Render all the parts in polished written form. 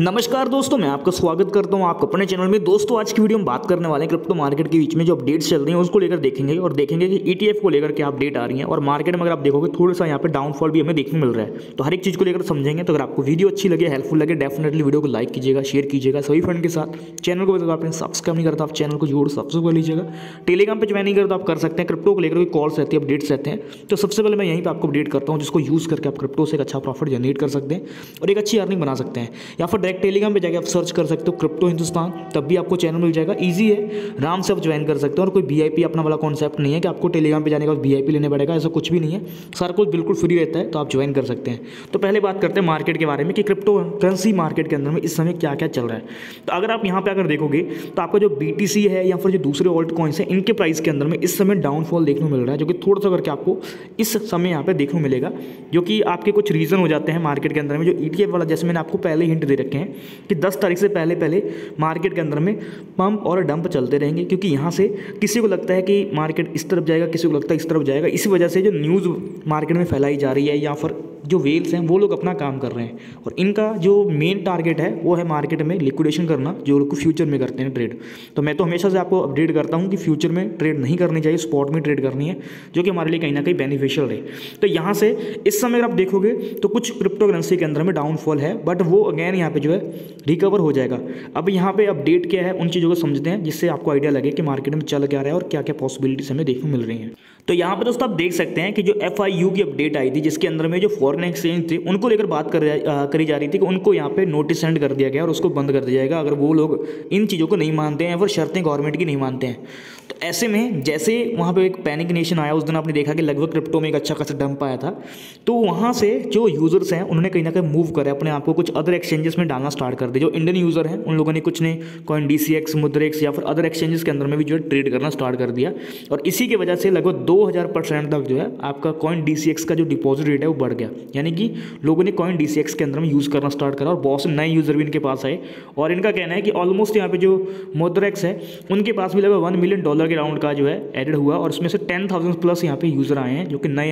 नमस्कार दोस्तों, मैं आपका स्वागत करता हूं आपको अपने चैनल में। दोस्तों, आज की वीडियो में बात करने वाले हैं क्रिप्टो मार्केट के बीच में जो अपडेट्स चल रही हैं उसको लेकर देखेंगे और देखेंगे कि ईटीएफ को लेकर क्या अपडेट आ रही है। और मार्केट में अगर आप देखोगे थोड़ा सा यहाँ पे डाउनफॉल भी हमें देखने मिल रहा है, तो हर एक चीज़ को लेकर समझेंगे। तो अगर आपको वीडियो अच्छी लगे, हेल्पफुल लगे, डेफिनेटली वीडियो को लाइक कीजिएगा, शेयर कीजिएगा सभी फ्रेंड के साथ। चैनल को अगर आपने सब्सक्राइब नहीं करता, आप चैनल को जरूर सब्सक्राइब कर लीजिएगा। टेलीग्राम पर ज्वाइन नहीं करता, आप कर सकते हैं। क्रिप्टो को लेकर कोई कॉल्स रहती है, अपडेट्स रहते हैं, तो सबसे पहले मैं यहीं पर आपको अपडेट करता हूँ, जिसको यूज़ करके आप क्रिप्टो से एक अच्छा प्रॉफिट जनरेट कर सकते हैं और एक अच्छी अर्निंग बना सकते हैं। या फिर डायरेक्ट टेलीग्राम पे जाके आप सर्च कर सकते हो क्रिप्टो हिंदुस्तान, तब भी आपको चैनल मिल जाएगा। इजी है, आराम से आप ज्वाइन कर सकते हो। और कोई वीआईपी अपना वाला कॉन्सेप्ट नहीं है कि आपको टेलीग्राम पे जाने का वीआईपी लेने पड़ेगा, ऐसा कुछ भी नहीं है। सारा कुछ बिल्कुल फ्री रहता है, तो आप ज्वाइन कर सकते हैं। तो पहले बात करते हैं मार्केट के बारे में कि क्रिप्टो करेंसी मार्केट के अंदर में इस समय क्या क्या चल रहा है। तो अगर आप यहाँ पर अगर देखोगे तो आपका जो BTC है या फिर जो दूसरे ऑल्ट कॉइन्स हैं, इनके प्राइस के अंदर में इस समय डाउनफॉल देखने मिल रहा है, जो कि थोड़ा सा करके आपको इस समय यहाँ पर देखने मिलेगा। जो कि आपके कुछ रीज़न हो जाते हैं मार्केट के अंदर में। जो ETF वाला, जैसे मैंने आपको पहले हिंट दे रखे हैं कि 10 तारीख से पहले पहले मार्केट के अंदर में पंप और डंप चलते रहेंगे, क्योंकि यहाँ से किसी को लगता है कि मार्केट इस तरफ जाएगा, किसी को लगता है इस तरफ जाएगा। इसी वजह से जो न्यूज़ मार्केट में फैलाई जा रही है या फिर जो वेल्स हैं वो लोग अपना काम कर रहे हैं। और इनका जो मेन टारगेट है वो है मार्केट में लिक्विडेशन करना, जो लोग फ्यूचर में करते हैं ट्रेड। तो मैं तो हमेशा से आपको अपडेट करता हूं कि फ्यूचर में ट्रेड नहीं करनी चाहिए, स्पॉट में ट्रेड करनी है, जो कि हमारे लिए कहीं ना कहीं बेनिफिशियल रहे। तो यहाँ से इस समय अगर आप देखोगे तो कुछ क्रिप्टो करेंसी के अंदर में डाउनफॉल है, बट वो अगेन यहाँ पर जो है रिकवर हो जाएगा। अब यहाँ पर अपडेट क्या है उन चीज़ों को समझते हैं, जिससे आपको आइडिया लगे कि मार्केट में चल क्या रहा है और क्या क्या पॉसिबिलिटीज हमें देखने मिल रही हैं। तो यहाँ पर दोस्तों आप देख सकते हैं कि जो FIU की अपडेट आई थी, जिसके अंदर में जो फॉरेन एक्सचेंज थे उनको लेकर बात करी जा रही थी कि उनको यहाँ पे नोटिस सेंड कर दिया गया और उसको बंद कर दिया जाएगा अगर वो लोग इन चीज़ों को नहीं मानते हैं और शर्तें गवर्नमेंट की नहीं मानते हैं। तो ऐसे में जैसे वहाँ पे एक पैनिक नेशन आया, उस दिन आपने देखा कि लगभग क्रिप्टो में एक अच्छा खासा डंप आया था, तो वहाँ से जो यूज़र्स हैं उन्होंने कहीं ना कहीं मूव करें, अपने आप को कुछ अदर एक्सचेंजेस में डालना स्टार्ट कर दिया। जो इंडियन यूज़र हैं उन लोगों ने कुछ ने कॉइन DCX, मुद्रेक्स या फिर अदर एक्सचेंजेस के अंदर में भी जो है ट्रेड करना स्टार्ट कर दिया। और इसी की वजह से लगभग 2000% तक जो है आपका कॉइन DCX का जो डिपॉजिट रेट है वो बढ़ गया, यानी कि लोगों ने कॉइन DCX के अंदर में यूज़ करना स्टार्ट करा और बहुत से नए यूज़र भी इनके पास आए। और इनका कहना है कि ऑलमोस्ट यहाँ पे जो मुद्रेक्स है उनके पास भी लगभग $1 मिलियन के राउंड का जो है एडेड हुआ और उसमें से 10,000+ यहाँ पे यूज़र आए हैं, जो कि नए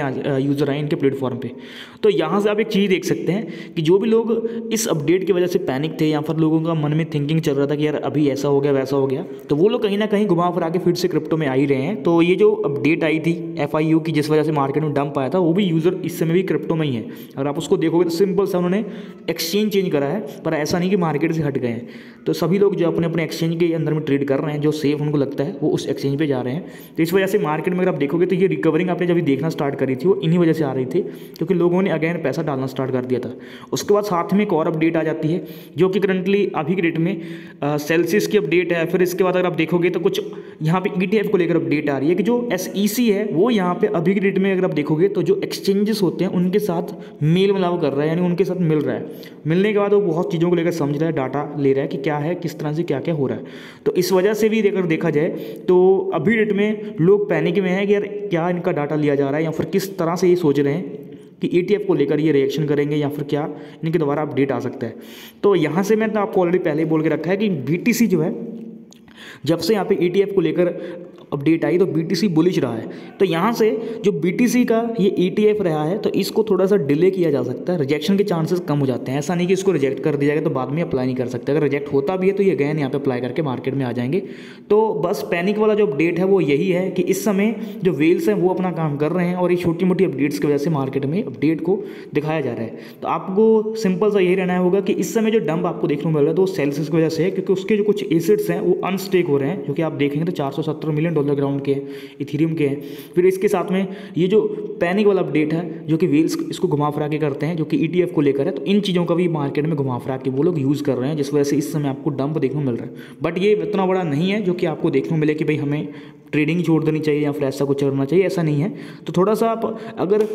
यूज़र आए इनके प्लेटफॉर्म पे। तो यहाँ से आप एक चीज़ देख सकते हैं कि जो भी लोग इस अपडेट की वजह से पैनिक थे या फिर लोगों का मन में थिंकिंग चल रहा था कि यार अभी ऐसा हो गया वैसा हो गया, तो वो लोग कहीं ना कहीं घुमा फिरा के फिर से क्रिप्टो में आ ही रहे हैं। तो ये जो अपडेट आई थी FIU की, जिस वजह से मार्केट में डंप आया था, वो भी यूज़र इस समय भी क्रिप्टो में ही है। अगर आप उसको देखोगे तो सिंपल सा उन्होंने एक्सचेंज चेंज करा है, पर ऐसा नहीं कि मार्केट से हट गए हैं। तो सभी लोग जो अपने अपने एक्सचेंज के अंदर में ट्रेड कर रहे हैं, जो सेफ उनको लगता है वो उस एक्सचेंज पे जा रहे हैं। तो इस वजह से मार्केट में अगर आप देखोगे तो ये रिकवरिंग आपने जब देखना स्टार्ट करी थी वो इन्हीं वजह से आ रही थी, क्योंकि लोगों ने अगेन पैसा डालना स्टार्ट कर दिया था। उसके बाद साथ में एक और अपडेट आ जाती है, जो कि करंटली अभी के डेट में सेल्सियस की अपडेट है। फिर इसके बाद अगर आप देखोगे तो कुछ यहाँ पे ETF को लेकर अपडेट आ रही है कि जो SEC है वो यहाँ पे अभी के डेट में अगर आप देखोगे तो जो एक्सचेंजेस होते हैं उनके साथ मेल मिलाव कर रहा है, यानी उनके साथ मिल रहा है। मिलने के बाद वो बहुत चीज़ों को लेकर समझ रहा है, डाटा ले रहा है कि क्या है, किस तरह से क्या क्या हो रहा है। तो इस वजह से भी अगर देखा जाए तो अभी डेट में लोग पैनिक में हैं कि यार क्या इनका डाटा लिया जा रहा है या फिर किस तरह से ये सोच रहे हैं कि ETF को लेकर ये रिएक्शन करेंगे या फिर क्या इनके द्वारा अपडेट आ सकता है। तो यहाँ से मैंने आपको ऑलरेडी पहले बोल के रखा है कि BTC जो है जब से यहाँ पे ETF को लेकर अपडेट आई तो BTC बुलिश रहा है। तो यहाँ से जो BTC का ये ETF रहा है तो इसको थोड़ा सा डिले किया जा सकता है, रिजेक्शन के चांसेस कम हो जाते हैं। ऐसा नहीं कि इसको रिजेक्ट कर दिया जाएगा तो बाद में अप्लाई नहीं कर सकते, अगर रिजेक्ट होता भी है तो ये अगेन यहाँ पे अप्लाई करके मार्केट में आ जाएंगे। तो बस पैनिक वाला जो अपडेट है वो यही है कि इस समय जो वेल्स हैं वो अपना काम कर रहे हैं और ये छोटी मोटी अपडेट्स की वजह से मार्केट में अपडेट को दिखाया जा रहा है। तो आपको सिंपल सा यही रहना होगा कि इस समय जो डंप आपको देखने को मिल रहा है तो वो सेल्सियस की वजह से है, क्योंकि उसके जो कुछ एसेट्स हैं वो अनस्टेक हो रहे हैं, जो कि आप देखेंगे तो $470 मिलियन ग्राउंड के हैं, इथेरियम के हैं। फिर इसके साथ में ये जो पैनिक वाला अपडेट है जो कि वेल्स इसको घुमा फिरा के करते हैं, जो कि ETF को लेकर है, तो इन चीज़ों का भी मार्केट में घुमा फिरा के वो लोग यूज़ कर रहे हैं, जिस वजह से इस समय आपको डंप देखने को मिल रहा है। बट ये इतना बड़ा नहीं है जो कि आपको देखने को मिले कि भाई हमें ट्रेडिंग छोड़ देनी चाहिए या फिर ऐसा कुछ करना चाहिए, ऐसा नहीं है। तो थोड़ा सा आप अगर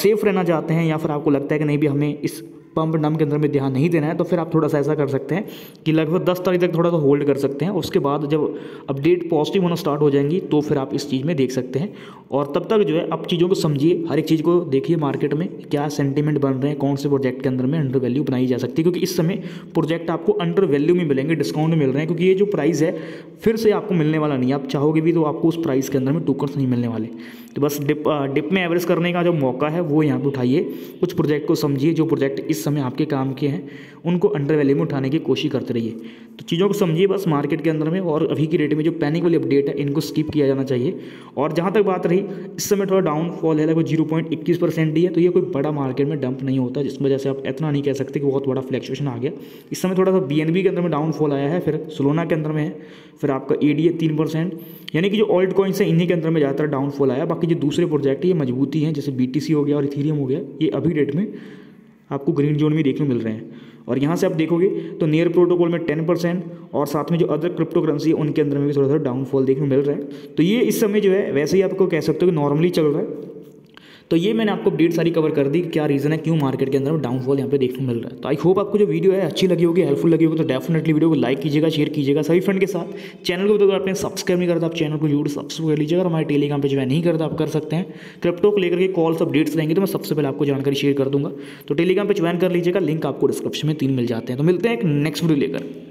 सेफ रहना चाहते हैं या फिर आपको लगता है कि नहीं भी हमें इस पंप डंप के अंदर में ध्यान नहीं देना है, तो फिर आप थोड़ा सा ऐसा कर सकते हैं कि लगभग 10 तारीख तक थोड़ा सा होल्ड कर सकते हैं। उसके बाद जब अपडेट पॉजिटिव होना स्टार्ट हो जाएंगी तो फिर आप इस चीज़ में देख सकते हैं। और तब तक जो है आप चीज़ों को समझिए, हर एक चीज़ को देखिए मार्केट में क्या सेंटिमेंट बन रहे हैं, कौन से प्रोजेक्ट के अंदर में अंडर वैल्यू बनाई जा सकती है, क्योंकि इस समय प्रोजेक्ट आपको अंडर वैल्यू में मिलेंगे, डिस्काउंट मिल रहे हैं, क्योंकि ये जो प्राइस है फिर से आपको मिलने वाला नहीं है। आप चाहोगे भी तो आपको उस प्राइस के अंदर में टोकन्स नहीं मिलने वाले। तो बस डिप में एवरेज करने का जो मौका है वो यहाँ पर उठाइए, कुछ प्रोजेक्ट को समझिए जो प्रोजेक्ट इस इस समय आपके काम के हैं उनको अंडर वैल्यू में उठाने की कोशिश करते रहिए। तो चीज़ों को समझिए बस मार्केट के अंदर में, और अभी की डेट में जो पैनिक वाली अपडेट है इनको स्किप किया जाना चाहिए। और जहाँ तक बात रही इस समय थोड़ा डाउनफॉल है लगभग 0.21% ही है, तो ये कोई बड़ा मार्केट में डंप नहीं होता जिस वजह से आप इतना नहीं कह सकते कि बहुत बड़ा फ्लैक्चुएशन आ गया। इस समय थोड़ा सा BNB के अंदर में डाउनफॉल आया है, फिर सोलोना के अंदर में है, फिर आपका ADA 3%, यानी कि जो ऑल्ट कॉइन्स हैं इन्हीं के अंदर में ज़्यादातर डाउनफॉल आया। बाकी जो दूसरे प्रोजेक्ट ये मजबूती हैं जैसे BTC हो गया और इथीरियम हो गया, ये अभी डेट में आपको ग्रीन जोन में देखने मिल रहे हैं। और यहाँ से आप देखोगे तो नियर प्रोटोकॉल में 10% और साथ में जो अदर क्रिप्टो करेंसी है उनके अंदर में भी थोड़ा थोड़ा डाउनफॉल देखने मिल रहा है। तो ये इस समय जो है वैसे ही आपको कह सकते हो कि नॉर्मली चल रहा है। तो ये मैंने आपको अपडेट सारी कवर कर दी कि क्या रीज़न है क्यों मार्केट के अंदर डाउनफॉल यहाँ पे देखने मिल रहा है। तो आई होप आपको जो वीडियो है अच्छी लगी होगी, हेल्पफुल लगी होगी, तो डेफिनेटली वीडियो को लाइक कीजिएगा, शेयर कीजिएगा सभी फ्रेंड के साथ। चैनल को अगर आपने सब्सक्राइब नहीं करता आप चैनल को जरूर सब्सक्राइब कर लीजिएगा, और हमारे टेलीग्राम पर ज्वाइन नहीं करता आप कर सकते हैं। क्रिप्टो को लेकर के कॉल्स अपडेट्स रहेंगे तो मैं सबसे पहले आपको जानकारी शेयर कर दूंगा, तो टेलीग्राम पर ज्वाइन कर लीजिएगा, लिंक आपको डिस्क्रिप्शन में 3 मिल जाते हैं। तो मिलते हैं एक नेक्स्ट वीडियो लेकर।